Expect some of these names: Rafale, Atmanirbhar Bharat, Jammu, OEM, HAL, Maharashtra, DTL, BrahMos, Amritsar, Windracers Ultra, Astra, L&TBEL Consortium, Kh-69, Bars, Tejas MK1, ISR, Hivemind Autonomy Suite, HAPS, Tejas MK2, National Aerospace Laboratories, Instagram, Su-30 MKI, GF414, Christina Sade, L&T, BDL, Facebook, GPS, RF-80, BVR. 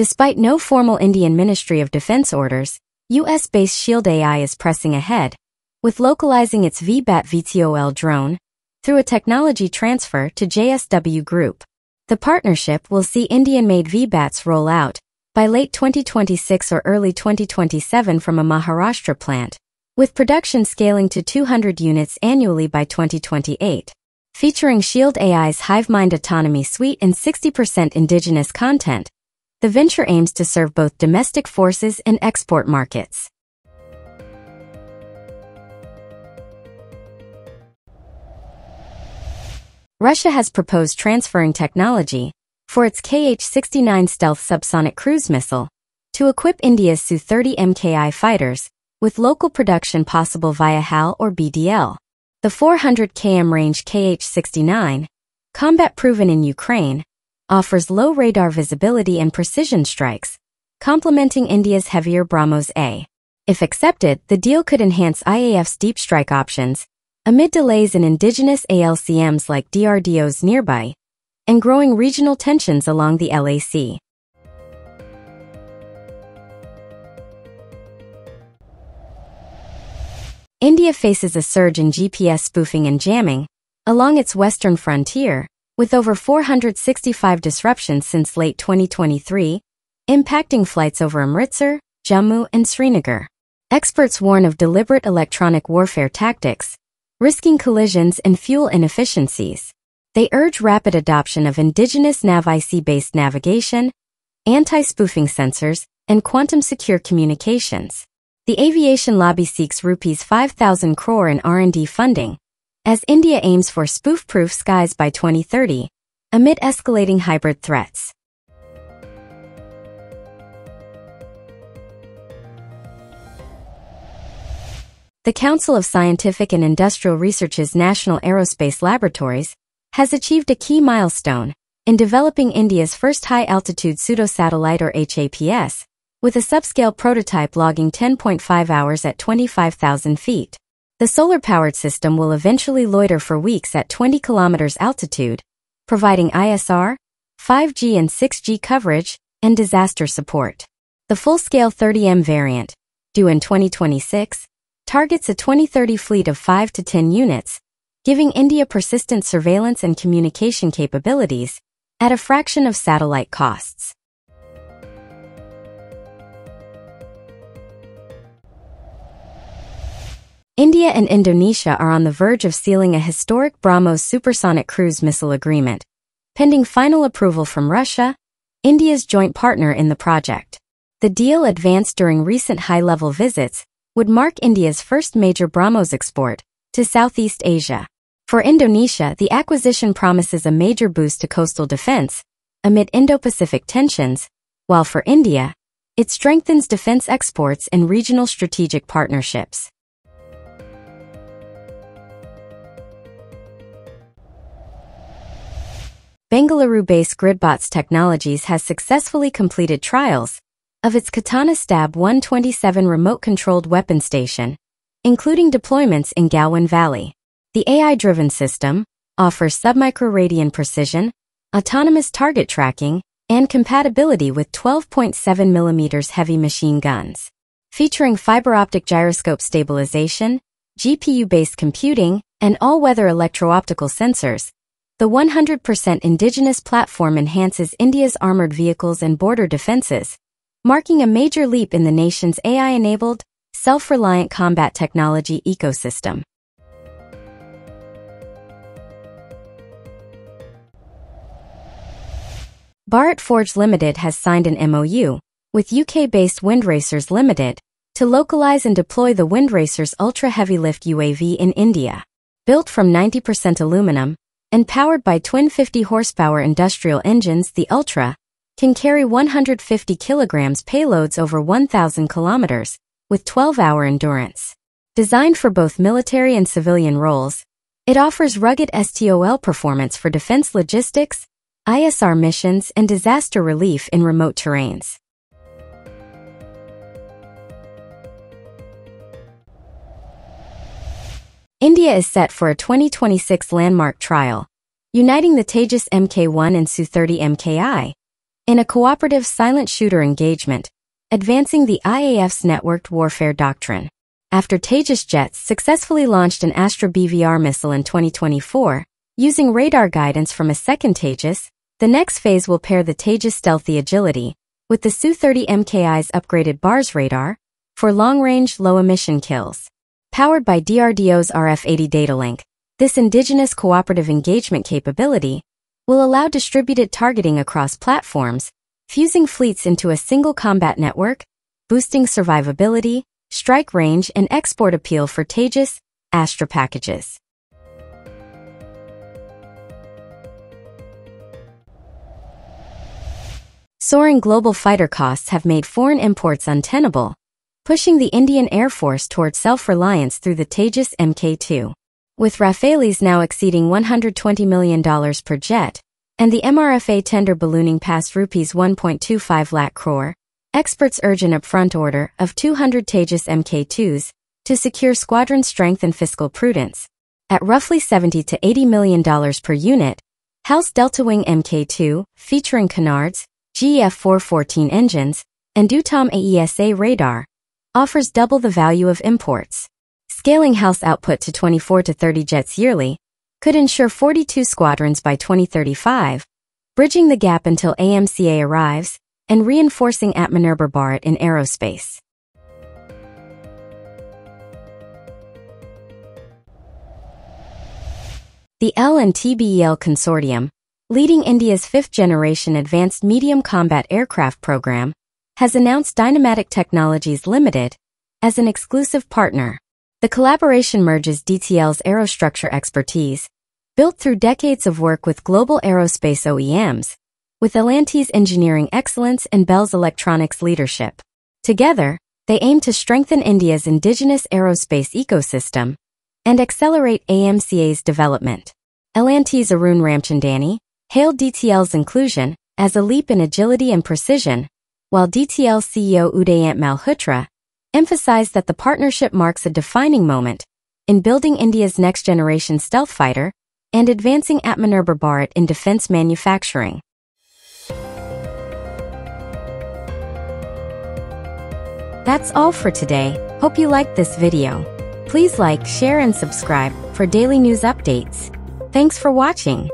Despite no formal Indian Ministry of Defense orders, US-based Shield AI is pressing ahead with localizing its VBAT VTOL drone through a technology transfer to JSW Group. The partnership will see Indian-made VBATs roll out by late 2026 or early 2027 from a Maharashtra plant, with production scaling to 200 units annually by 2028. Featuring Shield AI's Hivemind Autonomy Suite and 60% indigenous content, the venture aims to serve both domestic forces and export markets. Russia has proposed transferring technology for its Kh-69 stealth subsonic cruise missile to equip India's Su-30 MKI fighters with local production possible via HAL or BDL. The 400 km range Kh-69, combat proven in Ukraine, offers low radar visibility and precision strikes, complementing India's heavier BrahMos A. If accepted, the deal could enhance IAF's deep strike options amid delays in indigenous ALCMs like DRDOs nearby, and growing regional tensions along the LAC. India faces a surge in GPS spoofing and jamming along its western frontier, with over 465 disruptions since late 2023, impacting flights over Amritsar, Jammu, and Srinagar. Experts warn of deliberate electronic warfare tactics, risking collisions and fuel inefficiencies. They urge rapid adoption of indigenous NavIC-based navigation, anti-spoofing sensors, and quantum-secure communications. The aviation lobby seeks ₹5,000 crore in R&D funding, as India aims for spoof-proof skies by 2030, amid escalating hybrid threats. The Council of Scientific and Industrial Research's National Aerospace Laboratories has achieved a key milestone in developing India's first high-altitude pseudo-satellite or HAPS, with a subscale prototype logging 10.5 hours at 25,000 feet. The solar-powered system will eventually loiter for weeks at 20 kilometers altitude, providing ISR, 5G and 6G coverage, and disaster support. The full-scale 30M variant, due in 2026, targets a 2030 fleet of 5 to 10 units, giving India persistent surveillance and communication capabilities at a fraction of satellite costs. India and Indonesia are on the verge of sealing a historic BrahMos supersonic cruise missile agreement, pending final approval from Russia, India's joint partner in the project. The deal, advanced during recent high-level visits, would mark India's first major BrahMos export to Southeast Asia. For Indonesia, the acquisition promises a major boost to coastal defense amid Indo-Pacific tensions, while for India, it strengthens defense exports and regional strategic partnerships. Bengaluru-based Gridbots Technologies has successfully completed trials of its Katana STAB-127 remote-controlled weapon station, including deployments in Galwan Valley. The AI-driven system offers submicroradian precision, autonomous target tracking, and compatibility with 12.7mm heavy machine guns. Featuring fiber-optic gyroscope stabilization, GPU-based computing, and all-weather electro-optical sensors, the 100% indigenous platform enhances India's armored vehicles and border defenses, marking a major leap in the nation's AI-enabled, self-reliant combat technology ecosystem. Bharat Forge Limited has signed an MOU with UK-based Windracers Limited to localize and deploy the Windracers Ultra heavy-lift UAV in India. Built from 90% aluminum and powered by twin 50-horsepower industrial engines, the Ultra can carry 150 kilograms payloads over 1,000 kilometers, with 12-hour endurance. Designed for both military and civilian roles, it offers rugged STOL performance for defense logistics, ISR missions, and disaster relief in remote terrains. India is set for a 2026 landmark trial, uniting the Tejas MK1 and Su-30 MKI, in a cooperative silent shooter engagement, advancing the IAF's networked warfare doctrine. After Tejas jets successfully launched an Astra BVR missile in 2024, using radar guidance from a second Tejas, the next phase will pair the Tejas stealthy agility with the Su-30 MKI's upgraded Bars radar for long-range, low-emission kills. Powered by DRDO's RF-80 data link, this indigenous cooperative engagement capability will allow distributed targeting across platforms, fusing fleets into a single combat network, boosting survivability, strike range, and export appeal for Tejas, Astra packages. Soaring global fighter costs have made foreign imports untenable, pushing the Indian Air Force towards self-reliance through the Tejas MK2. With Rafales now exceeding $120 million per jet, and the MRFA tender ballooning past rupees 1.25 lakh crore, experts urge an upfront order of 200 Tejas MK2s to secure squadron strength and fiscal prudence. At roughly $70 to $80 million per unit, HAL's Delta Wing MK2, featuring canards, GF414 engines, and UTOM AESA radar, offers double the value of imports. Scaling HAL's output to 24 to 30 jets yearly could ensure 42 squadrons by 2035, bridging the gap until AMCA arrives and reinforcing Atmanirbhar Bharat in aerospace. The L&TBEL Consortium, leading India's fifth-generation advanced medium combat aircraft program, has announced Dynamatic Technologies Limited as an exclusive partner. The collaboration merges DTL's aerostructure expertise, built through decades of work with global aerospace OEMs, with L&T's engineering excellence and Bell's electronics leadership. Together, they aim to strengthen India's indigenous aerospace ecosystem and accelerate AMCA's development. L&T's Arun Ramchandani hailed DTL's inclusion as a leap in agility and precision, while DTL CEO Udayant Malhotra emphasized that the partnership marks a defining moment in building India's next-generation stealth fighter and advancing Atmanirbhar Bharat in defense manufacturing. That's all for today. Hope you liked this video. Please like, share, and subscribe for daily news updates. Thanks for watching.